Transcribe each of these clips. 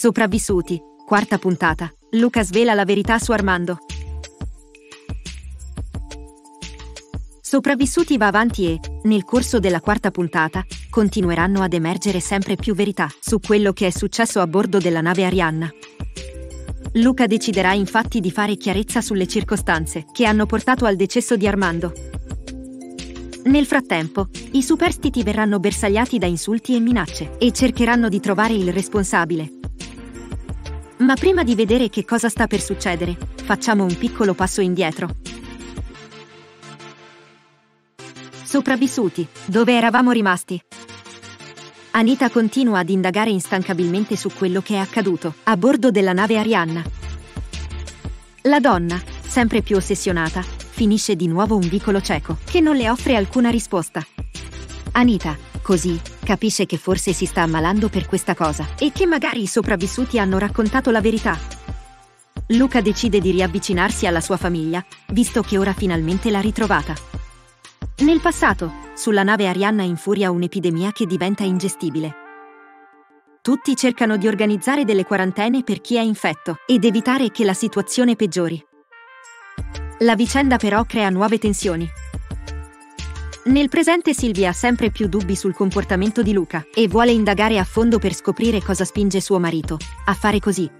Sopravvissuti, quarta puntata. Luca svela la verità su Armando. Sopravvissuti va avanti e, nel corso della quarta puntata, continueranno ad emergere sempre più verità su quello che è successo a bordo della nave Arianna. Luca deciderà infatti di fare chiarezza sulle circostanze che hanno portato al decesso di Armando. Nel frattempo, i superstiti verranno bersagliati da insulti e minacce e cercheranno di trovare il responsabile. Ma prima di vedere che cosa sta per succedere, facciamo un piccolo passo indietro. Sopravvissuti, dove eravamo rimasti? Anita continua ad indagare instancabilmente su quello che è accaduto a bordo della nave Arianna. La donna, sempre più ossessionata, finisce di nuovo un vicolo cieco che non le offre alcuna risposta. Anita, così, capisce che forse si sta ammalando per questa cosa e che magari i sopravvissuti hanno raccontato la verità. Luca decide di riavvicinarsi alla sua famiglia, visto che ora finalmente l'ha ritrovata. Nel passato, sulla nave Arianna infuria un'epidemia che diventa ingestibile. Tutti cercano di organizzare delle quarantene per chi è infetto ed evitare che la situazione peggiori. La vicenda però crea nuove tensioni. Nel presente Silvia ha sempre più dubbi sul comportamento di Luca e vuole indagare a fondo per scoprire cosa spinge suo marito a fare così.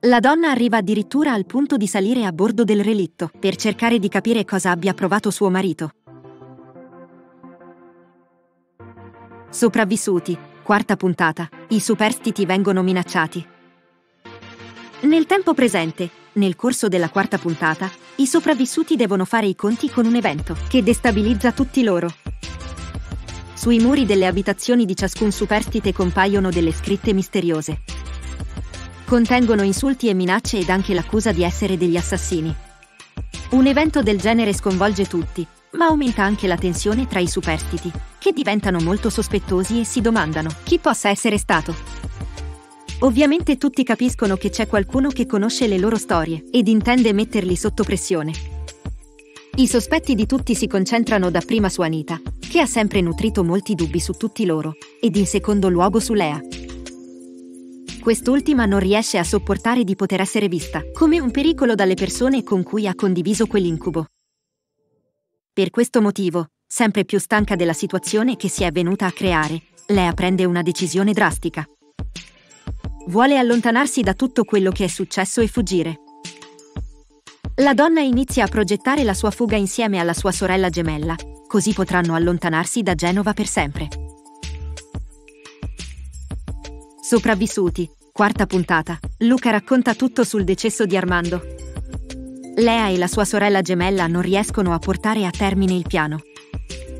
La donna arriva addirittura al punto di salire a bordo del relitto per cercare di capire cosa abbia provato suo marito. Sopravvissuti, quarta puntata. I superstiti vengono minacciati. Nel tempo presente, nel corso della quarta puntata, i sopravvissuti devono fare i conti con un evento che destabilizza tutti loro. Sui muri delle abitazioni di ciascun superstite compaiono delle scritte misteriose. Contengono insulti e minacce ed anche l'accusa di essere degli assassini. Un evento del genere sconvolge tutti, ma aumenta anche la tensione tra i superstiti, che diventano molto sospettosi e si domandano chi possa essere stato. Ovviamente tutti capiscono che c'è qualcuno che conosce le loro storie ed intende metterli sotto pressione. I sospetti di tutti si concentrano dapprima su Anita, che ha sempre nutrito molti dubbi su tutti loro, ed in secondo luogo su Lea. Quest'ultima non riesce a sopportare di poter essere vista come un pericolo dalle persone con cui ha condiviso quell'incubo. Per questo motivo, sempre più stanca della situazione che si è venuta a creare, Lea prende una decisione drastica. Vuole allontanarsi da tutto quello che è successo e fuggire. La donna inizia a progettare la sua fuga insieme alla sua sorella gemella, così potranno allontanarsi da Genova per sempre. Sopravvissuti, quarta puntata. Luca racconta tutto sul decesso di Armando. Lea e la sua sorella gemella non riescono a portare a termine il piano.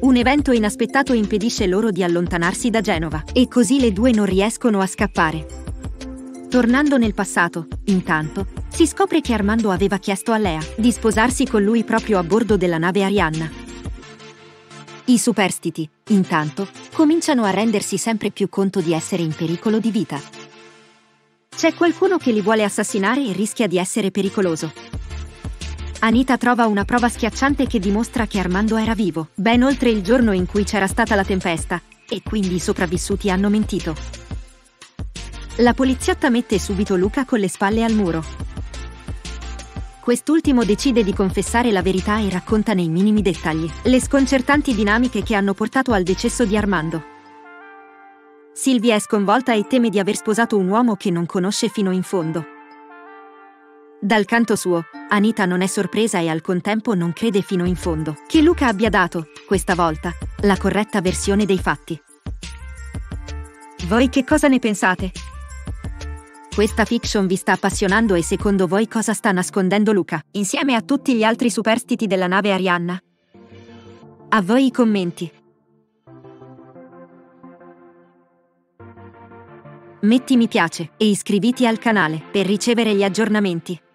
Un evento inaspettato impedisce loro di allontanarsi da Genova, e così le due non riescono a scappare. Tornando nel passato, intanto, si scopre che Armando aveva chiesto a Lea di sposarsi con lui proprio a bordo della nave Arianna. I superstiti, intanto, cominciano a rendersi sempre più conto di essere in pericolo di vita. C'è qualcuno che li vuole assassinare e rischia di essere pericoloso. Anita trova una prova schiacciante che dimostra che Armando era vivo, ben oltre il giorno in cui c'era stata la tempesta, e quindi i sopravvissuti hanno mentito. La poliziotta mette subito Luca con le spalle al muro. Quest'ultimo decide di confessare la verità e racconta nei minimi dettagli le sconcertanti dinamiche che hanno portato al decesso di Armando. Silvia è sconvolta e teme di aver sposato un uomo che non conosce fino in fondo. Dal canto suo, Anita non è sorpresa e al contempo non crede fino in fondo che Luca abbia dato, questa volta, la corretta versione dei fatti. Voi che cosa ne pensate? Questa fiction vi sta appassionando e secondo voi cosa sta nascondendo Luca, insieme a tutti gli altri superstiti della nave Arianna? A voi i commenti. Metti mi piace e iscriviti al canale per ricevere gli aggiornamenti.